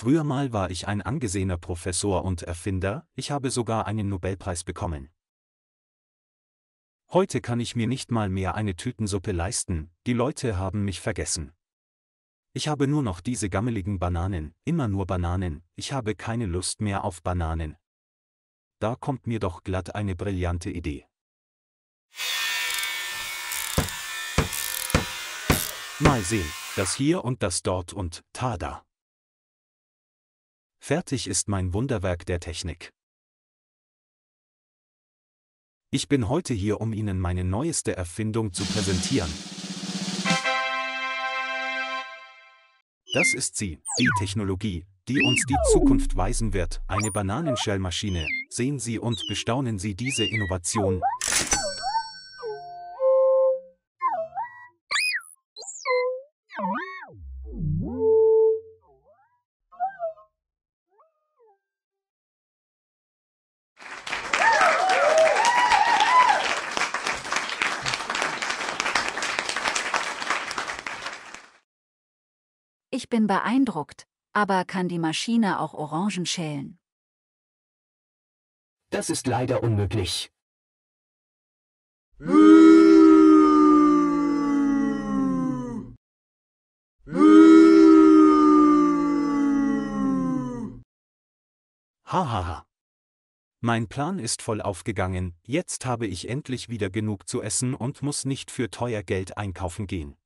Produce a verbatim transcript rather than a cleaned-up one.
Früher mal war ich ein angesehener Professor und Erfinder, ich habe sogar einen Nobelpreis bekommen. Heute kann ich mir nicht mal mehr eine Tütensuppe leisten, die Leute haben mich vergessen. Ich habe nur noch diese gammeligen Bananen, immer nur Bananen, ich habe keine Lust mehr auf Bananen. Da kommt mir doch glatt eine brillante Idee. Mal sehen, das hier und das dort und tada. Fertig ist mein Wunderwerk der Technik. Ich bin heute hier, um Ihnen meine neueste Erfindung zu präsentieren. Das ist sie, die Technologie, die uns die Zukunft weisen wird, eine Bananenschellmaschine. Sehen Sie und bestaunen Sie diese Innovation. Ich bin beeindruckt, aber kann die Maschine auch Orangen schälen? Das ist leider unmöglich. Hahaha. Mein Plan ist voll aufgegangen, jetzt habe ich endlich wieder genug zu essen und muss nicht für teuer Geld einkaufen gehen.